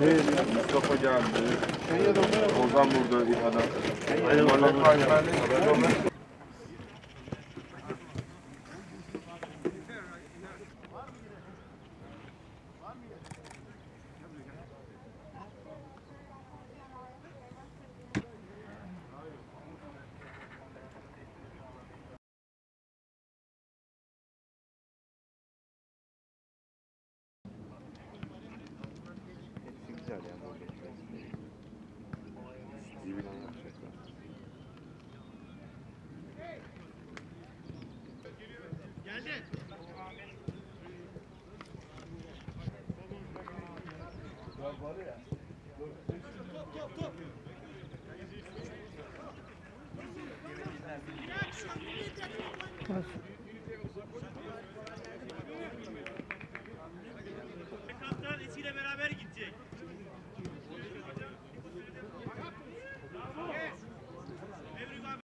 Mustafa geldi. Ozan burada İHA'da. Aynen. Top.